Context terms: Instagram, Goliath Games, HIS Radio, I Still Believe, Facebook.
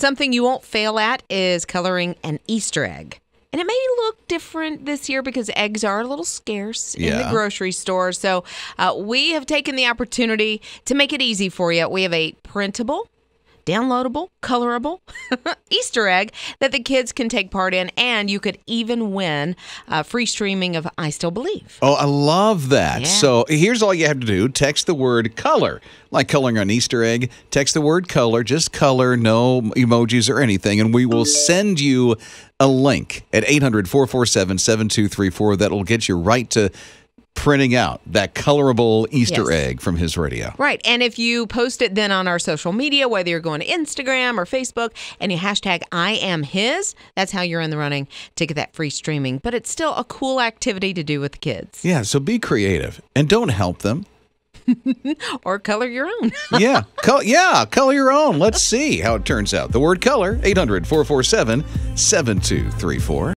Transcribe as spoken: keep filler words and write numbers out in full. Something you won't fail at is coloring an Easter egg. And it may look different this year because eggs are a little scarce in yeah. the grocery store. So uh, we have taken the opportunity to make it easy for you. We have a printable, downloadable, colorable Easter egg that the kids can take part in, and you could even win uh, free streaming of I Still Believe. Oh, I love that. Yeah. So here's all you have to do. Text the word color, like coloring an Easter egg. Text the word color, just color, no emojis or anything, and we will send you a link at eight hundred, four four seven, seven two three four that will get you right to printing out that colorable Easter yes. egg from His Radio. Right. And if you post it then on our social media, whether you're going to Instagram or Facebook, and you hashtag I am His, that's how you're in the running to get that free streaming. But it's still a cool activity to do with the kids. Yeah, so be creative and don't help them. Or color your own. yeah, Col yeah, color your own. Let's see how it turns out. The word color, eight hundred, four four seven, seven two three four.